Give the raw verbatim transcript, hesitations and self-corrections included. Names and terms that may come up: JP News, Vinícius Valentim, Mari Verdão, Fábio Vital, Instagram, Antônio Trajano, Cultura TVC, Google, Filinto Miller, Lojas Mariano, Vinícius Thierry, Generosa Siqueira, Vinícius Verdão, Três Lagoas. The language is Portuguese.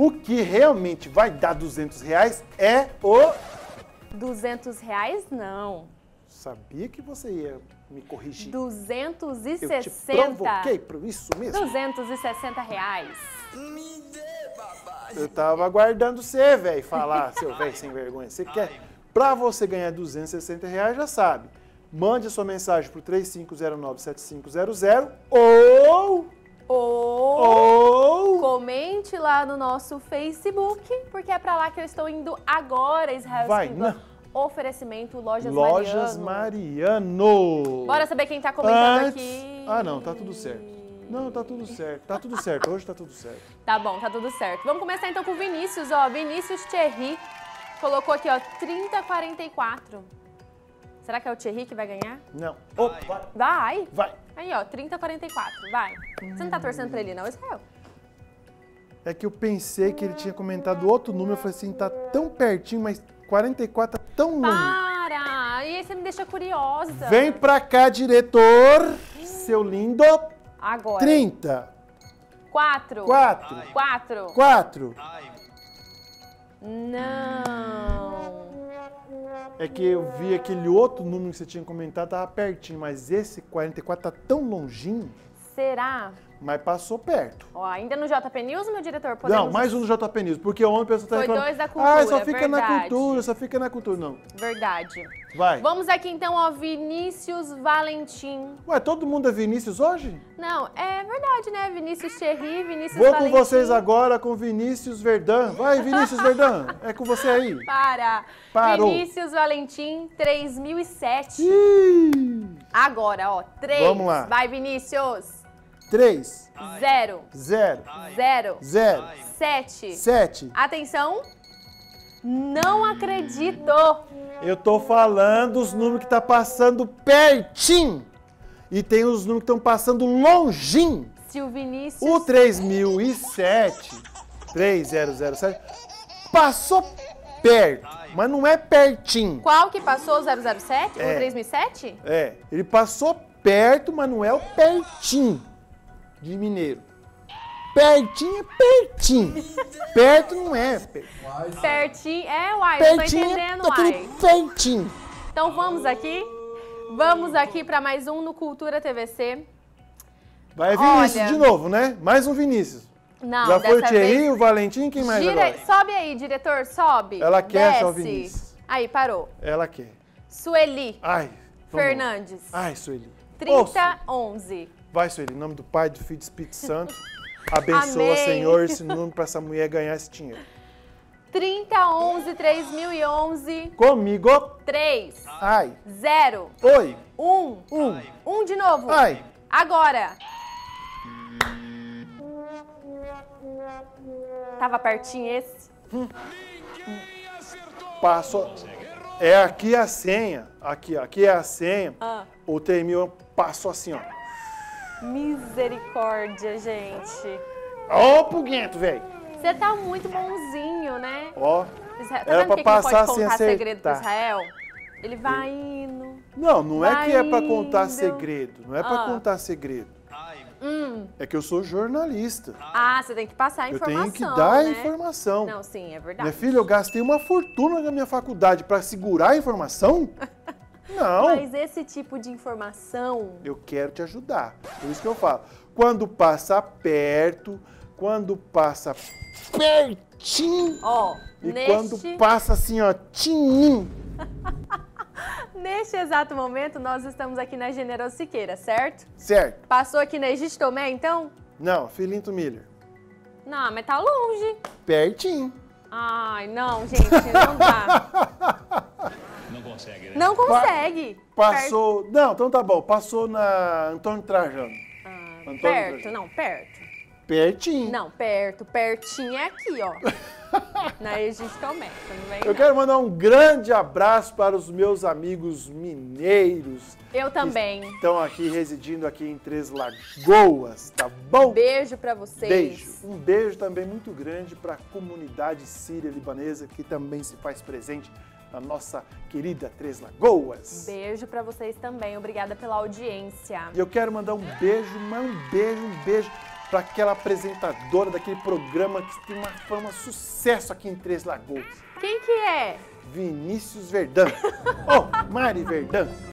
O que realmente vai dar duzentos reais é o... duzentos reais não. Sabia que você ia me corrigir. duzentos e sessenta. Eu te provoquei por isso mesmo. duzentos e sessenta reais. Me dê, babá. Eu tava aguardando você, velho, falar, seu velho sem vergonha. Você quer? Pra você ganhar duzentos e sessenta reais, já sabe. Mande a sua mensagem pro três cinco zero nove, sete cinco zero zero ou... Ou... ou... comente lá no nosso Facebook, porque é pra lá que eu estou indo agora, Israel. Vai, Silva. Não. Oferecimento Lojas, Lojas Mariano. Mariano. Bora saber quem tá comentando Antes... aqui. Ah, não, tá tudo certo. Não, tá tudo certo. Tá tudo certo, hoje tá tudo certo. Tá bom, tá tudo certo. Vamos começar então com o Vinícius, ó. Vinícius Thierry colocou aqui, ó, trinta e quarenta e quatro. Será que é o Thierry que vai ganhar? Não. Opa. Vai? Vai. Aí, ó, trinta e quarenta e quatro, vai. Hum. Você não tá torcendo pra ele não, Israel? É que eu pensei que ele tinha comentado outro número, eu falei assim, tá tão pertinho, mas... quarenta e quatro é tão longe. Para! E aí você me deixa curiosa. Vem pra cá, diretor. Hum. Seu lindo. Agora. trinta. quatro. quatro. quatro. quatro. Não. É que eu vi aquele outro número que você tinha comentado, tava pertinho, mas esse quarenta e quatro tá tão longinho. Será? Mas passou perto. Ó, ainda no J P News, meu diretor? Podemos... Não, mais um no J P News, porque ontem o pessoal tá reclamando. Foi dois da cultura, ah, só fica verdade. na cultura, só fica na cultura, não. Verdade. Vai. Vamos aqui então ao Vinícius Valentim. Ué, todo mundo é Vinícius hoje? Não, é verdade, né? Vinícius Thierry, Vinícius Vou Valentim. Vou com vocês agora com Vinícius Verdão. Vai, Vinícius Verdão, é com você aí. Para. Parou. Vinícius Valentim, três mil e sete. Ih. Agora, ó, três. Vamos lá. Vai, Vinícius. três, zero, zero, zero, zero, sete, sete. Atenção, não acredito. Eu tô falando os números que tá passando pertinho e tem os números que estão passando longinho. Se o Vinícius... O três mil e sete, três mil e sete, passou perto, mas não é pertinho. Qual que passou, o zero zero sete? É. O três mil e sete? É, ele passou perto, mas não é o pertinho. De mineiro. Pertinho é pertinho. Perto não é. Pertinho é, uai, eu tô entendendo, uai. Pertinho. Então vamos aqui. Vamos aqui pra mais um no Cultura T V C. Vai Vinícius. Olha, de novo, né? Mais um Vinícius. Não, Já foi o Thierry, vez... o Valentim, quem mais Gira... agora? Sobe aí, diretor, sobe. Ela quer Desce. só o Vinícius. Aí, parou. Ela quer. Sueli. Ai, Fernandes. Ai, Sueli. trinta, onze. Vai, Sueli, em nome do Pai, do Filho e do Espírito Santo, abençoa, Amém. Senhor, esse número para essa mulher ganhar esse dinheiro. trinta, onze, três mil e onze. Comigo. três. Ai. zero. Oi. um. um. um de novo. Ai. Agora. Tava pertinho esse? Hum. Passou. É aqui a senha. Aqui, ó. Aqui é a senha. Ah. O três mil passou assim, ó. Misericórdia, gente. Ó, oh, Puguento, velho. Você tá muito bonzinho, né? Ó. Oh, Israel... Tá era vendo pra que passar que não pode contar sem segredo pro Israel? Ele vai indo. Não, não é que é pra contar segredo. Não é pra ah. contar segredo. Hum. É que eu sou jornalista. Ah, você tem que passar a informação. Eu tenho que dar, né, a informação. Não, sim, é verdade. Minha filha, eu gastei uma fortuna na minha faculdade pra segurar a informação? Não. Mas esse tipo de informação... Eu quero te ajudar. Por isso que eu falo. Quando passa perto, quando passa pertinho... Ó, oh, E neste... quando passa assim, ó, tininho. Neste exato momento, nós estamos aqui na Generosa Siqueira, certo? Certo. Passou aqui na Egito Tomé, então? Não, Filinto Miller. Não, mas tá longe. Pertinho. Ai, não, gente, não dá. Consegue, né? Não consegue. Pa passou... Perto. Não, então tá bom. Passou na Antônio Trajano. Ah, Antônio perto, Trajano. não, perto. Pertinho. Não, perto. Pertinho é aqui, ó. Na Egito Tomé. Eu não. quero mandar um grande abraço para os meus amigos mineiros. Eu também. Estão aqui, residindo aqui em Três Lagoas, tá bom? Um beijo para vocês. Beijo. Um beijo também muito grande para a comunidade síria-libanesa, que também se faz presente na nossa querida Três Lagoas. Um beijo pra vocês também, obrigada pela audiência. E eu quero mandar um beijo, mas um beijo, um beijo para aquela apresentadora daquele programa que tem uma fama sucesso aqui em Três Lagoas. Quem que é? Vinícius Verdão. Ô, oh, Mari Verdão.